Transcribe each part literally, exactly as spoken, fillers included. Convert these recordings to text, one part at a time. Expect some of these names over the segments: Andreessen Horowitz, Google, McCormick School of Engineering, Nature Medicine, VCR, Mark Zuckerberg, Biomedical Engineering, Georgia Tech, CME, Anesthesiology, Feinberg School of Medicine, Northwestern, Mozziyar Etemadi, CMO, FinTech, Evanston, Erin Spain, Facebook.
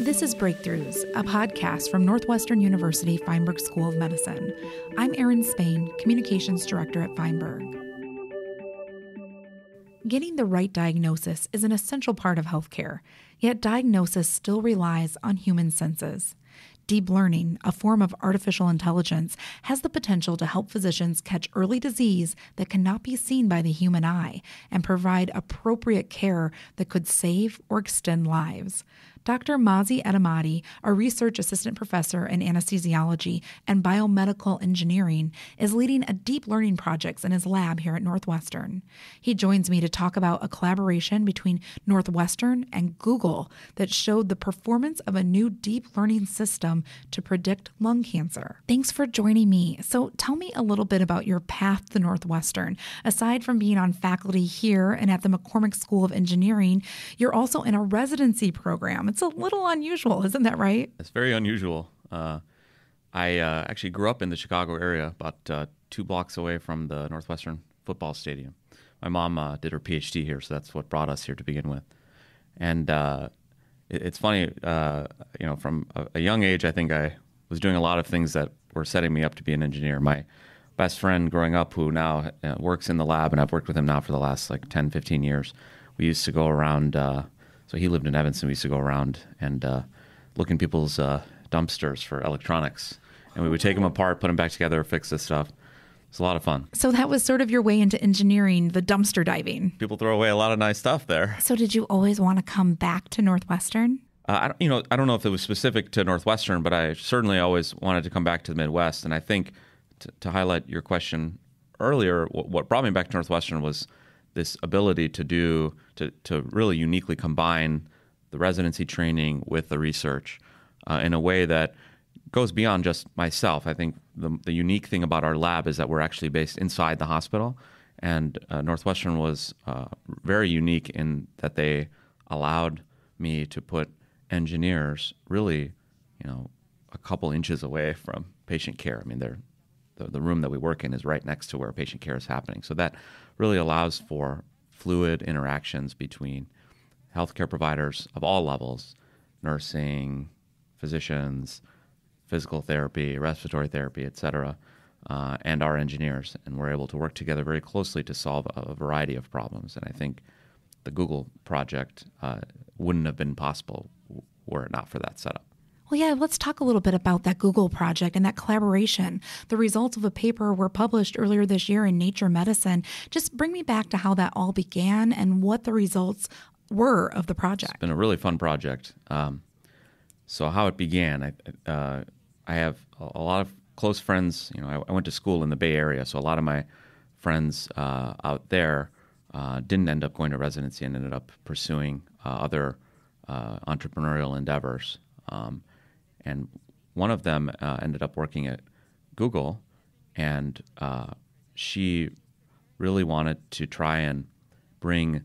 This is Breakthroughs, a podcast from Northwestern University Feinberg School of Medicine. I'm Erin Spain, Communications Director at Feinberg. Getting the right diagnosis is an essential part of healthcare, yet diagnosis still relies on human senses. Deep learning, a form of artificial intelligence, has the potential to help physicians catch early disease that cannot be seen by the human eye and provide appropriate care that could save or extend lives. Doctor Mozziyar Etemadi, a research assistant professor in anesthesiology and biomedical engineering, is leading a deep learning project in his lab here at Northwestern. He joins me to talk about a collaboration between Northwestern and Google that showed the performance of a new deep learning system to predict lung cancer. Thanks for joining me. So tell me a little bit about your path to Northwestern. Aside from being on faculty here and at the McCormick School of Engineering, you're also in a residency program. It's a little unusual, isn't that right? It's very unusual. Uh, I uh, actually grew up in the Chicago area, about uh, two blocks away from the Northwestern football stadium. My mom uh, did her P H D here, so that's what brought us here to begin with. And uh, it, it's funny, uh, you know, from a, a young age, I think I was doing a lot of things that were setting me up to be an engineer. My best friend growing up, who now uh, works in the lab, and I've worked with him now for the last like ten, fifteen years, we used to go around... Uh, So he lived in Evanston. We used to go around and uh, look in people's uh, dumpsters for electronics. And we would take them apart, put them back together, fix this stuff. It's a lot of fun. So that was sort of your way into engineering, the dumpster diving. People throw away a lot of nice stuff there. So did you always want to come back to Northwestern? Uh, I don't, you know, I don't know if it was specific to Northwestern, but I certainly always wanted to come back to the Midwest. And I think t- to highlight your question earlier, w- what brought me back to Northwestern was this ability to do, to, to really uniquely combine the residency training with the research uh, in a way that goes beyond just myself. I think the, the unique thing about our lab is that we're actually based inside the hospital, and uh, Northwestern was uh, very unique in that they allowed me to put engineers really, you know, a couple inches away from patient care. I mean, they're The, the room that we work in is right next to where patient care is happening. So that really allows for fluid interactions between healthcare providers of all levels, nursing, physicians, physical therapy, respiratory therapy, et cetera, uh, and our engineers. And we're able to work together very closely to solve a, a variety of problems. And I think the Google project uh, wouldn't have been possible were it not for that setup. Well, yeah, let's talk a little bit about that Google project and that collaboration. The results of a paper were published earlier this year in Nature Medicine. Just bring me back to how that all began and what the results were of the project. It's been a really fun project. Um, so how it began, I, uh, I have a lot of close friends. You know, I, I went to school in the Bay Area, so a lot of my friends uh, out there uh, didn't end up going to residency and ended up pursuing uh, other uh, entrepreneurial endeavors. Um, And one of them uh, ended up working at Google, and uh, she really wanted to try and bring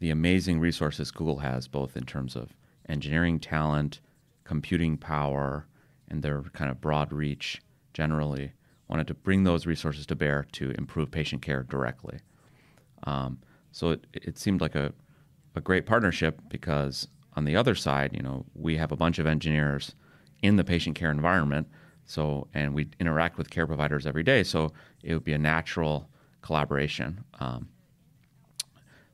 the amazing resources Google has, both in terms of engineering talent, computing power, and their kind of broad reach generally, wanted to bring those resources to bear to improve patient care directly. Um, so it, it seemed like a, a great partnership because on the other side, you know, we have a bunch of engineers in the patient care environment, so and we interact with care providers every day, so it would be a natural collaboration. Um,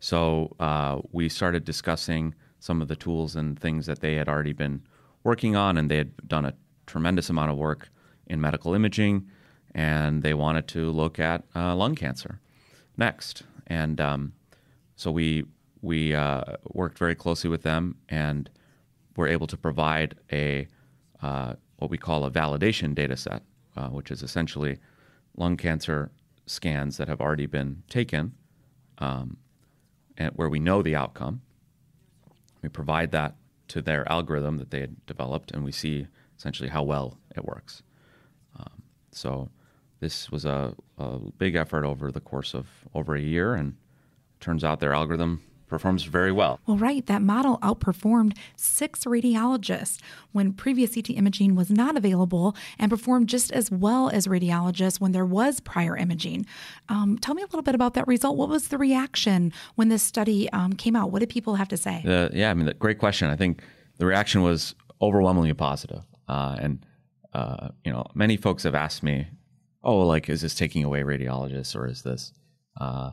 so uh, we started discussing some of the tools and things that they had already been working on, and they had done a tremendous amount of work in medical imaging, and they wanted to look at uh, lung cancer next. And um, so we we uh, worked very closely with them and were able to provide a Uh, what we call a validation data set, uh, which is essentially lung cancer scans that have already been taken um, and where we know the outcome. We provide that to their algorithm that they had developed, and we see essentially how well it works. Um, so this was a, a big effort over the course of over a year, and it turns out their algorithm performs very well. Well, right. That model outperformed six radiologists when previous C T imaging was not available and performed just as well as radiologists when there was prior imaging. Um, tell me a little bit about that result. What was the reaction when this study um, came out? What did people have to say? Uh, yeah, I mean, great question. I think the reaction was overwhelmingly positive. Uh, and, uh, you know, many folks have asked me, oh, like, is this taking away radiologists, or is this uh,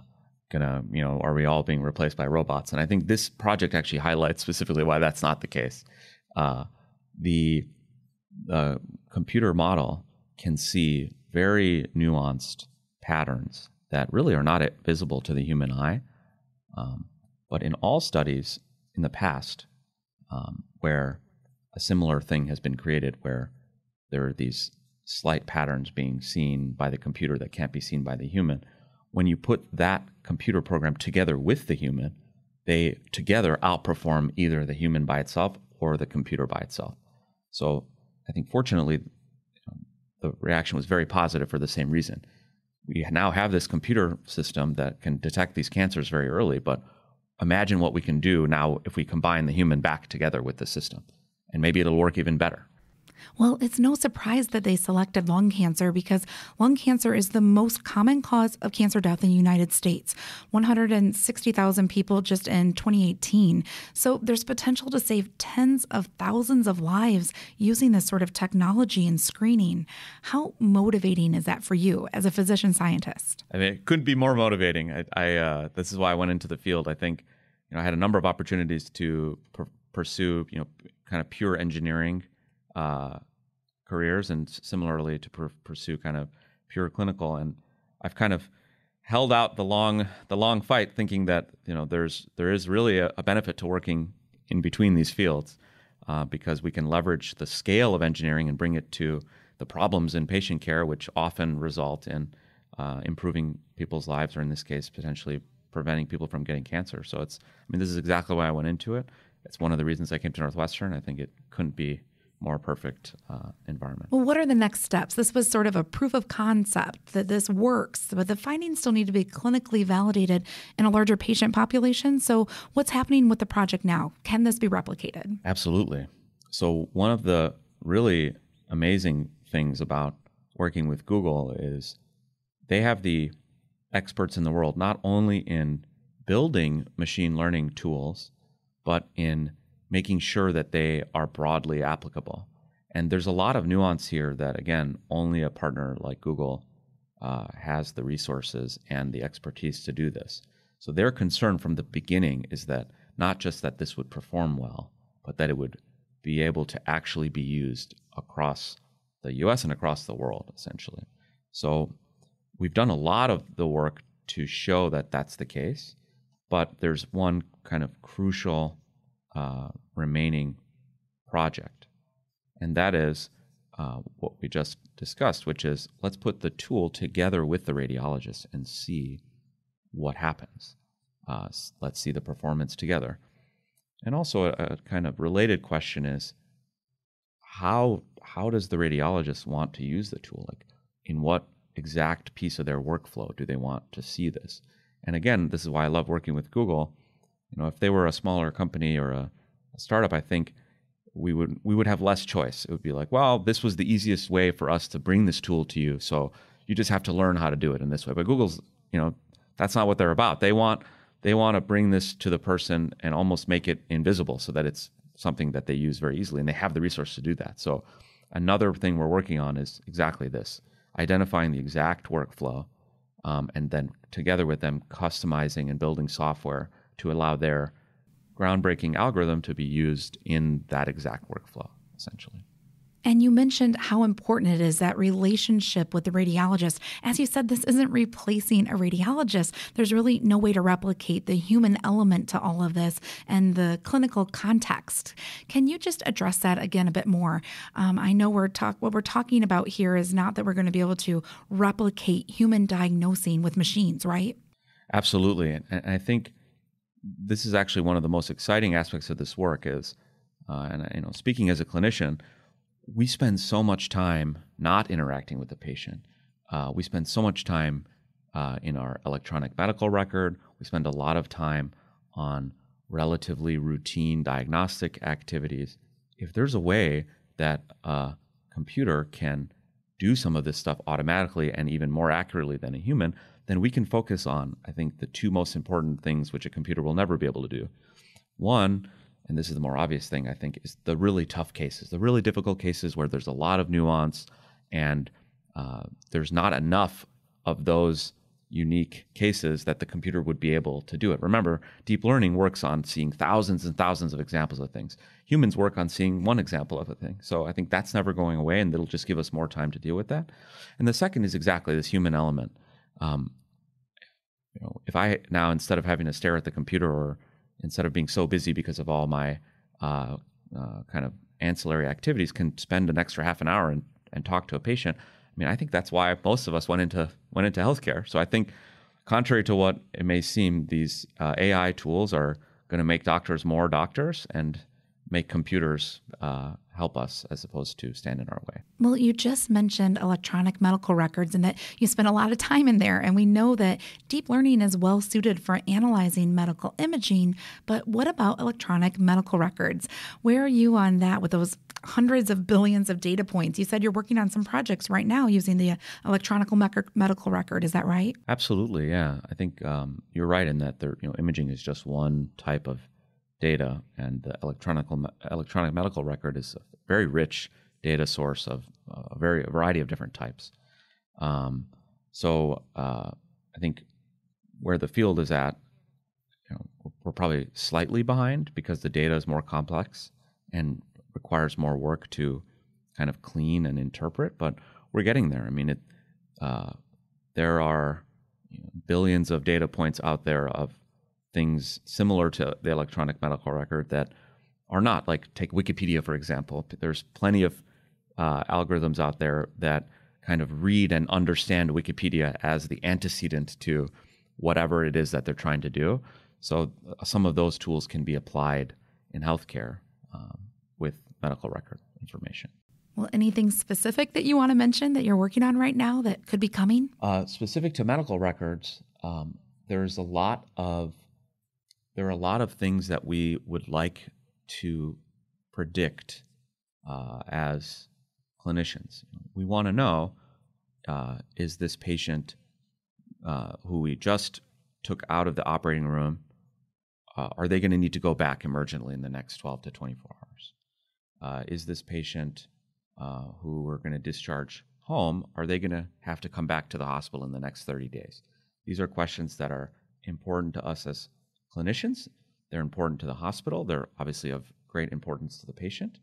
gonna, you know, are we all being replaced by robots? And I think this project actually highlights specifically why that's not the case. Uh, the, the computer model can see very nuanced patterns that really are not visible to the human eye. Um, but in all studies in the past, um, where a similar thing has been created, where there are these slight patterns being seen by the computer that can't be seen by the human, when you put that computer program together with the human, they together outperform either the human by itself or the computer by itself. So I think fortunately, the reaction was very positive for the same reason. We now have this computer system that can detect these cancers very early, but imagine what we can do now if we combine the human back together with the system, and maybe it'll work even better. Well, it's no surprise that they selected lung cancer, because lung cancer is the most common cause of cancer death in the United States, one hundred sixty thousand people just in twenty eighteen. So there's potential to save tens of thousands of lives using this sort of technology and screening. How motivating is that for you as a physician scientist? I mean, it couldn't be more motivating. I, I uh, this is why I went into the field. I think, you know, I had a number of opportunities to pr- pursue, you know, kind of pure engineering Uh, careers, and similarly to pr- pursue kind of pure clinical. And I've kind of held out the long the long fight, thinking that, you know, there's there is really a, a benefit to working in between these fields, uh, because we can leverage the scale of engineering and bring it to the problems in patient care, which often result in uh, improving people's lives, or in this case, potentially preventing people from getting cancer. So it's, I mean, this is exactly why I went into it. It's one of the reasons I came to Northwestern. I think it couldn't be more perfect uh, environment. Well, what are the next steps? This was sort of a proof of concept that this works, but the findings still need to be clinically validated in a larger patient population. So what's happening with the project now? Can this be replicated? Absolutely. So one of the really amazing things about working with Google is they have the experts in the world, not only in building machine learning tools, but in making sure that they are broadly applicable. And there's a lot of nuance here that, again, only a partner like Google uh, has the resources and the expertise to do this. So their concern from the beginning is that not just that this would perform well, but that it would be able to actually be used across the U S and across the world, essentially. So we've done a lot of the work to show that that's the case, but there's one kind of crucial Uh, remaining project. And that is uh, what we just discussed, which is let's put the tool together with the radiologist and see what happens. Uh, let's see the performance together. And also a, a kind of related question is how how does the radiologist want to use the tool? Like, in what exact piece of their workflow do they want to see this? And again, this is why I love working with Google. You know, if they were a smaller company or a, a startup, I think we would we would have less choice. It would be like, well, this was the easiest way for us to bring this tool to you, so you just have to learn how to do it in this way. But Google's, you know, that's not what they're about. They want they want to bring this to the person and almost make it invisible so that it's something that they use very easily, and they have the resource to do that. So another thing we're working on is exactly this: identifying the exact workflow, um, and then together with them customizing and building software to allow their groundbreaking algorithm to be used in that exact workflow, essentially. And you mentioned how important it is, that relationship with the radiologist. As you said, this isn't replacing a radiologist. There's really no way to replicate the human element to all of this and the clinical context. Can you just address that again a bit more? Um, I know we're talk what we're talking about here is not that we're going to be able to replicate human diagnosing with machines, right? Absolutely. And I think this is actually one of the most exciting aspects of this work is, uh, and you know, speaking as a clinician, we spend so much time not interacting with the patient. Uh, we spend so much time uh, in our electronic medical record. We spend a lot of time on relatively routine diagnostic activities. If there's a way that a computer can do some of this stuff automatically and even more accurately than a human, then we can focus on, I think, the two most important things which a computer will never be able to do. One and this is the more obvious thing, I think, is the really tough cases, the really difficult cases where there's a lot of nuance and uh, there's not enough of those unique cases that the computer would be able to do it. Remember, deep learning works on seeing thousands and thousands of examples of things. Humans work on seeing one example of a thing. So I think that's never going away, and it'll just give us more time to deal with that. And the second is exactly this human element. Um, you know, if I now, instead of having to stare at the computer, or instead of being so busy because of all my uh, uh, kind of ancillary activities, can spend an extra half an hour and, and talk to a patient, I mean, I think that's why most of us went into went into healthcare. So I think, contrary to what it may seem, these uh, A I tools are going to make doctors more doctors and make computers uh, help us as opposed to stand in our way. Well, you just mentioned electronic medical records and that you spent a lot of time in there. And we know that deep learning is well suited for analyzing medical imaging. But what about electronic medical records? Where are you on that with those hundreds of billions of data points? You said you're working on some projects right now using the electronic medical record. Is that right? Absolutely, yeah. I think um, you're right in that there, you know, imaging is just one type of data, and the electronic electronic medical record is a very rich data source of a very a variety of different types. Um, so uh, I think where the field is at, you know, we're probably slightly behind because the data is more complex and requires more work to kind of clean and interpret. But we're getting there. I mean, it, uh, there are you know, billions of data points out there of things similar to the electronic medical record that are not, like take Wikipedia, for example. There's plenty of uh, algorithms out there that kind of read and understand Wikipedia as the antecedent to whatever it is that they're trying to do. So some of those tools can be applied in healthcare um, with medical record information. Well, anything specific that you want to mention that you're working on right now that could be coming? Uh, specific to medical records, um, there's a lot of There are a lot of things that we would like to predict uh, as clinicians. We want to know, uh, is this patient uh, who we just took out of the operating room, uh, are they going to need to go back emergently in the next twelve to twenty-four hours? Uh, is this patient uh, who we're going to discharge home, are they going to have to come back to the hospital in the next thirty days? These are questions that are important to us as clinicians. They're important to the hospital. They're obviously of great importance to the patient.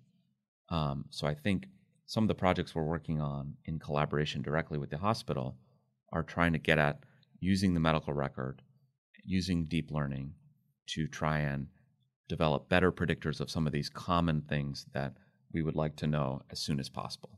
Um, so I think some of the projects we're working on in collaboration directly with the hospital are trying to get at using the medical record, using deep learning to try and develop better predictors of some of these common things that we would like to know as soon as possible.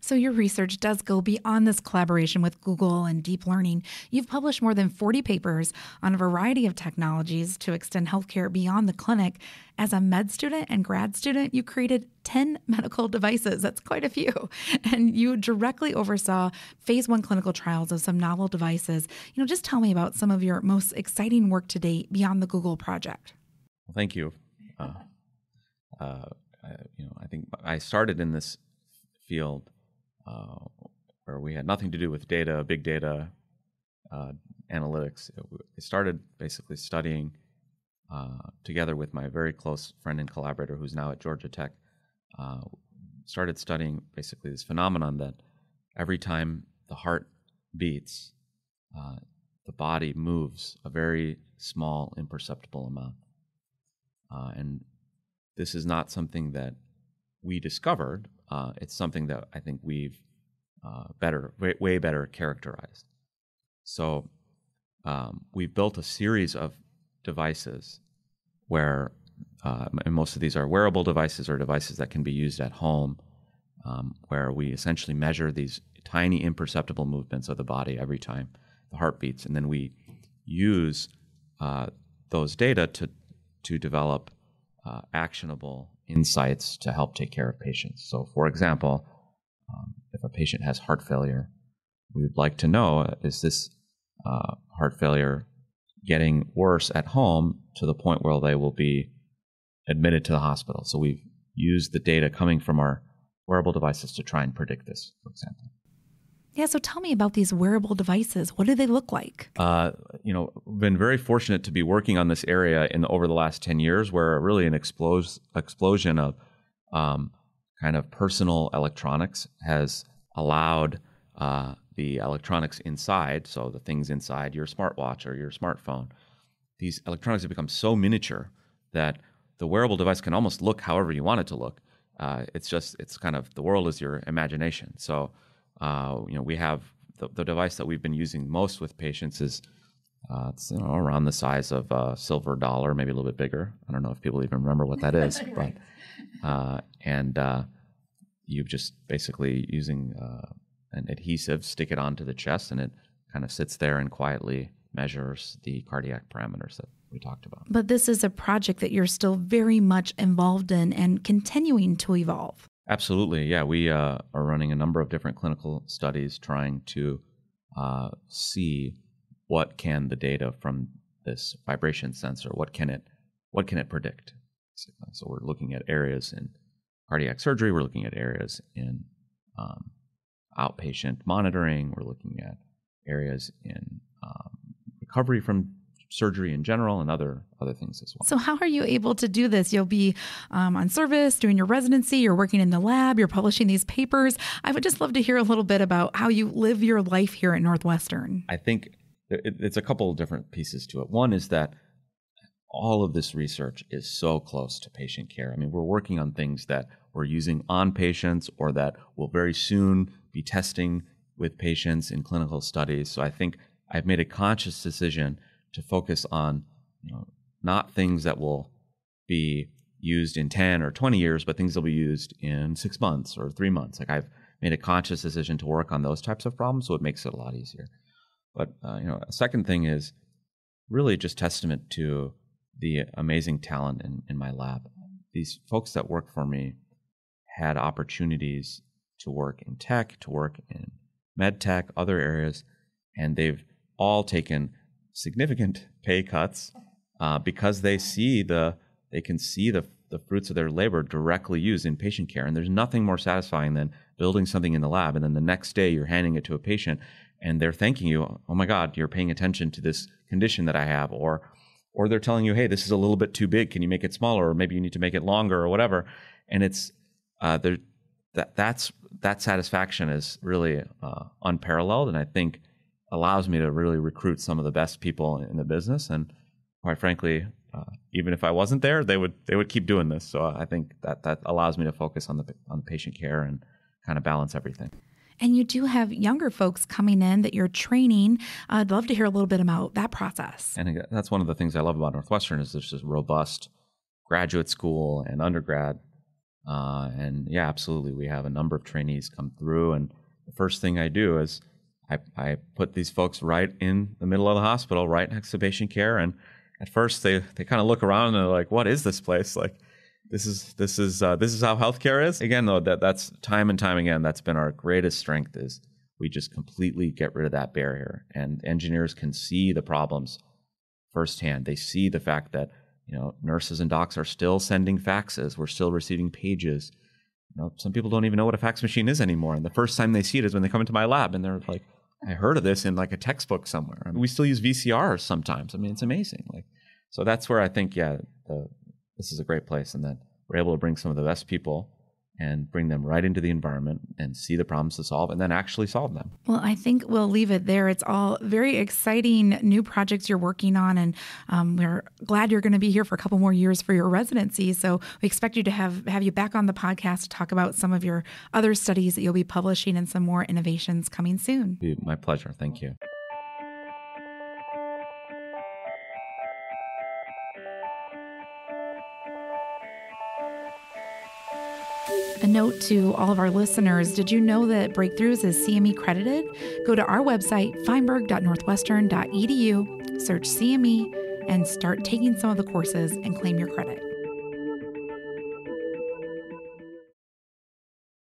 So your research does go beyond this collaboration with Google and deep learning. You've published more than forty papers on a variety of technologies to extend healthcare beyond the clinic. As a med student and grad student, you created ten medical devices. That's quite a few. And you directly oversaw phase one clinical trials of some novel devices. You know, just tell me about some of your most exciting work to date beyond the Google project. Well, thank you. Uh, uh, you know, I think I started in this field Uh, where we had nothing to do with data, big data, uh, analytics. I started basically studying uh, together with my very close friend and collaborator who's now at Georgia Tech, uh, started studying basically this phenomenon that every time the heart beats, uh, the body moves a very small, imperceptible amount. Uh, and this is not something that we discovered. Uh, it's something that I think we've uh, better, way, way better characterized. So um, we've built a series of devices where, uh, and most of these are wearable devices or devices that can be used at home, um, where we essentially measure these tiny imperceptible movements of the body every time the heart beats. And then we use uh, those data to, to develop uh, actionable insights to help take care of patients. So, for example, um, if a patient has heart failure, we would like to know, uh, is this uh, heart failure getting worse at home to the point where they will be admitted to the hospital? So we've used the data coming from our wearable devices to try and predict this, for example. Yeah, so tell me about these wearable devices. What do they look like? Uh, you know, been very fortunate to be working on this area in the, over the last ten years, where really an explos- explosion of um, kind of personal electronics has allowed uh, the electronics inside, so the things inside your smartwatch or your smartphone, these electronics have become so miniature that the wearable device can almost look however you want it to look. Uh, it's just, it's kind of, the world is your imagination. So, uh, you know, we have the, the device that we've been using most with patients is uh, it's, you know, around the size of a silver dollar, maybe a little bit bigger. I don't know if people even remember what that is, but uh, and uh, you've just basically using uh, an adhesive, stick it onto the chest, and it kind of sits there and quietly measures the cardiac parameters that we talked about. But this is a project that you're still very much involved in and continuing to evolve. Absolutely. Yeah, we uh, are running a number of different clinical studies trying to uh, see what can the data from this vibration sensor, what can it, what can it predict? So we're looking at areas in cardiac surgery, we're looking at areas in um, outpatient monitoring, we're looking at areas in um, recovery from surgery in general, and other other things as well. So how are you able to do this? You'll be um, on service, doing your residency, you're working in the lab, you're publishing these papers. I would just love to hear a little bit about how you live your life here at Northwestern. I think it's a couple of different pieces to it. One is that all of this research is so close to patient care. I mean, we're working on things that we're using on patients or that will very soon be testing with patients in clinical studies. So I think I've made a conscious decision to focus on, you know, not things that will be used in ten or twenty years, but things that will be used in six months or three months. Like, I've made a conscious decision to work on those types of problems, so it makes it a lot easier. But uh, you know, a second thing is really just testament to the amazing talent in, in my lab. These folks that work for me had opportunities to work in tech, to work in med tech, other areas, and they've all taken significant pay cuts uh, because they see the they can see the the fruits of their labor directly used in patient care. And there's nothing more satisfying than building something in the lab and then the next day you're handing it to a patient and they're thanking you, oh my God, you're paying attention to this condition that I have, or or they're telling you, hey, this is a little bit too big, can you make it smaller, or maybe you need to make it longer or whatever. And it's uh, there that that's that satisfaction is really uh, unparalleled, and I think allows me to really recruit some of the best people in the business. And quite frankly, uh, even if I wasn't there, they would they would keep doing this. So I think that that allows me to focus on the on the patient care and kind of balance everything. And you do have younger folks coming in that you're training. Uh, I'd love to hear a little bit about that process. And again, that's one of the things I love about Northwestern is there's this robust graduate school and undergrad. Uh, and yeah, absolutely. We have a number of trainees come through. And the first thing I do is I, I put these folks right in the middle of the hospital, right next to patient care. And at first they, they kind of look around and they're like, what is this place? Like, this is, this is, uh, this is how healthcare is. Again, though, that that's time and time again, that's been our greatest strength, is we just completely get rid of that barrier, and engineers can see the problems firsthand. They see the fact that, you know, nurses and docs are still sending faxes. We're still receiving pages. You know, some people don't even know what a fax machine is anymore. And the first time they see it is when they come into my lab and they're like, I heard of this in like a textbook somewhere. I mean, we still use V C Rs sometimes. I mean, it's amazing. Like, so that's where I think, yeah, the, this is a great place. And then we're able to bring some of the best people and bring them right into the environment and see the problems to solve and then actually solve them. Well, I think we'll leave it there. It's all very exciting new projects you're working on, and um, we're glad you're going to be here for a couple more years for your residency. So we expect you to have, have you back on the podcast to talk about some of your other studies that you'll be publishing and some more innovations coming soon. My pleasure. Thank you. A note to all of our listeners, did you know that Breakthroughs is C M E credited? Go to our website, feinberg dot northwestern dot e d u, search C M E, and start taking some of the courses and claim your credit.